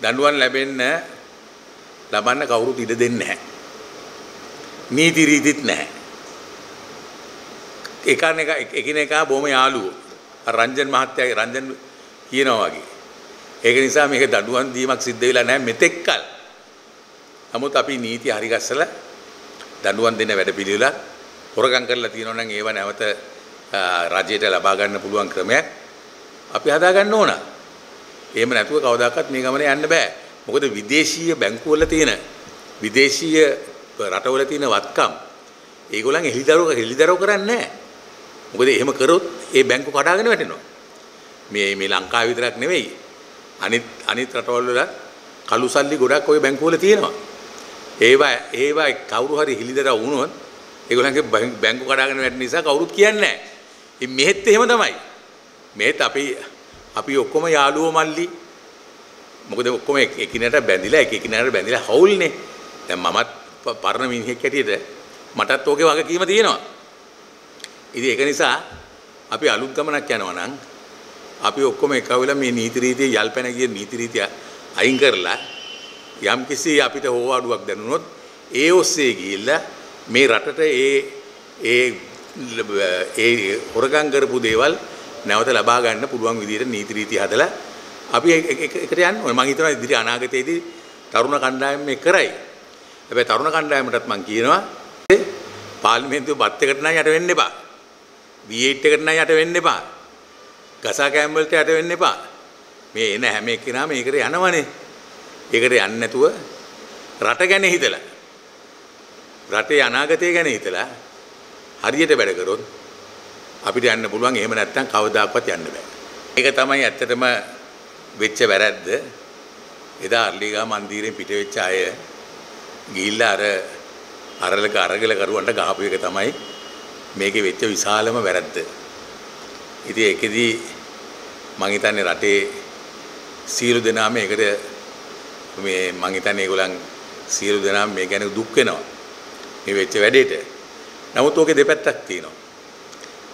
දඬුවම් ලැබෙන්නේ නැහැ. ලබන්න කවුරුත් ඉඩ දෙන්නේ නැහැ. නීති රීතිත් නැහැ. එකිනෙකා බොහොම යාළුවෝ. රංජන් මහත්තයාගේ රංජන් කියනවා වගේ. ඒක නිසා මේක දඬුවම් දීමක් සිද්ධ වෙලා නැහැ මෙතෙක්කල්. නමුත් අපි නීති හරිගස්සලා දඬුවම් දෙන වැඩපිළිවෙලක් හොරගම් කරලා තියෙනවා නම් ඒව නැවත රජයට ලබා ගන්න පුළුවන් ක්‍රමයක් අපි හදා ගන්න ඕන. එහෙම නැතුව කවදාකවත් මේ ගමනේ යන්න බෑ. මොකද විදේශීය බැංකුවල තියෙන විදේශීය රටවල තියෙන වත්කම් ඒගොල්ලන් එළිදරව් කරන්නේ නැහැ. මොකද එහෙම කරොත් ඒ බැංකු කඩාගෙන වැටෙනවා. මේ ලංකාව විතරක් නෙවෙයි අනිත් රටවල වල කළු සල්ලි ගොඩක් ওই බැංකුවල තියෙනවා. ඒවා කවුරු හරි එළිදරව් වුණොත් ඒගොල්ලන්ගේ බැංකු කඩාගෙන වැටෙන නිසා කවුරුත් කියන්නේ නැහැ. ඉතින් මෙහෙත් එහෙම තමයි. මෙහෙත් අපි ඔක්කොම යාළුවෝ මල්ලි. මොකද ඔක්කොම එකිනෙකට බැඳිලා හවුල්නේ. දැන් මමත් පරණ මිනිහෙක් හැටියට මටත් ඕකේ වගකීම තියෙනවා. ඉතින් ඒක නිසා අපි අලුත් ගමනක් යනවා නම් අපි ඔක්කොම එකවෙලා මේ නීති රීතිය යල්පැන ගිය නීති රීතිය අයින් කරලා යම්කිසි අපිට හොවාඩුවක් දැනුනොත් ඒ ඔස්සේ ගිහිල්ලා මේ රටට ඒ හොරගම් කරපු දේවල් නැවත ලබා ගන්න පුළුවන් විදිහට නීති රීති හදලා අපි එකට යන්න ඕනේ. මම හිතනවා ඉදිරි අනාගතයේදී තරුණ කණ්ඩායම මේ කරයි. හැබැයි තරුණ කණ්ඩායමටත් මම කියනවා පාර්ලිමේන්තුවේ බත් එකට නම් යට වෙන්න එපා. V8 එකට නම් යට වෙන්න එපා. ගසා කෑම වලට යට වෙන්න එපා. මේ එන හැම එකේනම මේකට යනවනේ. ඒකට යන්නේ නැතුව රට ගැන හිතලා රටේ අනාගතය ගැන හිතලා හරියට වැඩ කරොත් අපිට යන්න පුළුවන්. එහෙම නැත්නම් කවදාකවත් යන්න බෑ. ඒක තමයි ඇත්තටම වෙච්ච වැරද්ද. එදා අර්ලිගා මන්දිරයෙන් පිට වෙච්ච අය ගිහිල්ලා අරලක අරගල කරුවන්ට ගහපු එක තමයි මේකේ වෙච්ච විශාලම වැරද්ද. ඉතින් ඒකෙදි මං හිතන්නේ රටේ සියලු දෙනාම මේකට මං හිතන්නේ ඒගොල්ලන් සියලු දෙනාම මේ ගැන දුක් වෙනවා. මේ වෙච්ච වැඩේට. නමුත් ඕකේ දෙපැත්තක් තියෙනවා.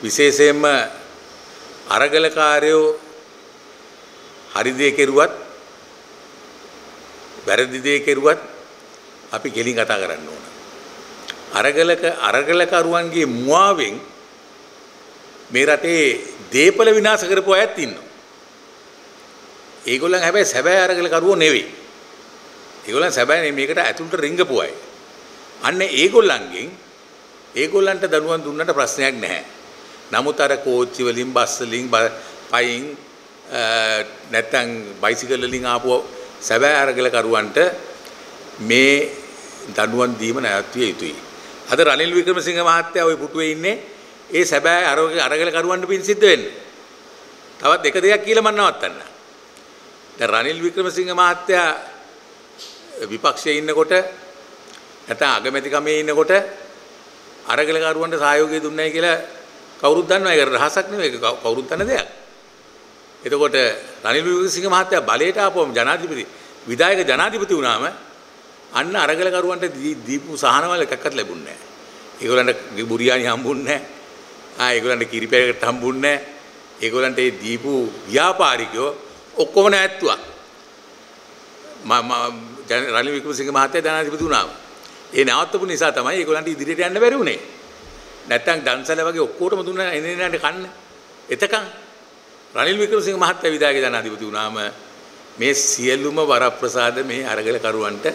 විශේෂයෙන්ම අරගලකාරයෝ හරි දේ කෙරුවත් වැරදි දේ කෙරුවත් අපි ගෙලින් කතා කරන්න ඕන. අරගලකරුවන්ගේ මුවාවෙන් මේ රටේ දේපල විනාශ කරපු අයත් ඉන්නවා. ඒගොල්ලන් හැබැයි සැබෑ අරගලකරුවෝ නෙවෙයි. ඒගොල්ලන් සැබෑ මේකට ඇතුළට රිංගපු අය. අන්න ඒගොල්ලන්ට දනුවන් දුන්නට ප්‍රශ්නයක් නැහැ. නමුත් අර කෝච්චි වලින් බස් වලින් පයින් නැත්නම් බයිසිකල් වලින් ආපු සැබෑ අරගල කරුවන්ට මේ දනුවන් දීම නැවතිය යුතුයි. අද රනිල් වික්‍රමසිංහ මහත්තයා ওই පුටුවේ ඉන්නේ ඒ සැබෑ අරගල කරුවන්ට පින් සිද්ධ වෙන්න. තවත් එක දෙයක් කියලා මම නවත්තන්න. දැන් රනිල් වික්‍රමසිංහ මහත්තයා විපක්ෂයේ ඉන්නකොට නැත්නම් අගමැතිකමේ ඉන්නකොට අරගලකරුවන්ට සහයෝගය දුන්නේ කියලා කවුරුත් දන්නවා. ඒක රහසක් නෙවෙයි. කවුරුත් දන්න දෙයක්. එතකොට රනිල් වික්‍රමසිංහ මහත්තයා බලයට ආපුවම විධායක ජනාධිපති වුණාම අන්න අරගලකරුවන්ට දීපු සහනවල එකක්වත් ලැබුණේ නැහැ. ඒගොල්ලන්ට බුරියානි හම්බුන්නේ නැහැ. ඒගොල්ලන්ට කිරිපැලකට හම්බුන්නේ නැහැ. ඒගොල්ලන්ට ඒ දීපු ව්‍යාපාරිකයෝ ඔක්කොම නැත්තුවා. රනිල් වික්‍රමසිංහ මහත්තයා ජනාධිපති වුණාම ඒ නවත්තපු නිසා තමයි ඒගොල්ලන්ට ඉදිරියට යන්න බැරි වුණේ. නැත්තම් දන්සල වගේ ඔක්කොටම දුන්න එනේනට කන්න. එතකන් රනිල් වික්‍රමසිංහ මහත්තයා විධායක ජනාධිපති වුණාම මේ සියලුම වරප්‍රසාද මේ අරගල කරුවන්ට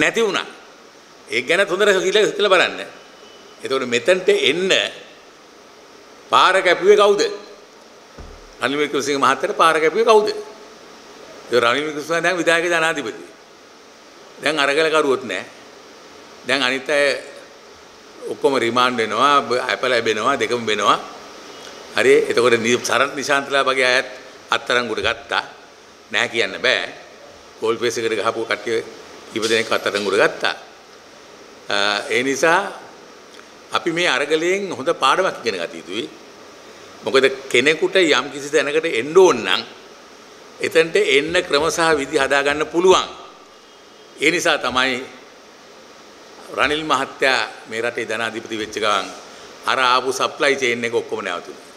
නැති වුණා. ඒක ගැන හොඳට හිතලා බලන්න. එතකොට මෙතනට එන්න පාර කැපුවේ කවුද? රනිල් වික්‍රමසිංහ මහත්තයාට පාර කැපුවේ කවුද? ඒ රනිල් වික්‍රමසිංහ දැන් විධායක ජනාධිපති. දැන් අරගල කරුවොත් නැහැ. දැන් අනිත් අය ඔක්කොම රිමාන්ඩ් වෙනවා, අප ලැබෙනවා, දෙකම වෙනවා. හරි. එතකොට සරත් නිශාන්තලා වගේ අයත් අත්තරංගුට ගත්තා. නෑ කියන්න බෑ. ගෝල් පේස් එකට ගහපු කට්ටිය කීප දෙනෙක් අත්තරංගුට ගත්තා. ඒ නිසා අපි මේ අරගලයෙන් හොඳ පාඩමක් ඉගෙන ගත යුතුයි. මොකද කෙනෙකුට යම් කිසි තැනකට එන්න ඕන නම් එතනට එන්න ක්‍රම සහ විදි හදා ගන්න පුළුවන්. ඒ නිසා තමයි රනිල් මහත්තයා මේ රටේ ජනාධිපති වෙච්ච ගමන් අර ආපු සප්ලයි චේන් එක ඔක්කොම නැවතුණා.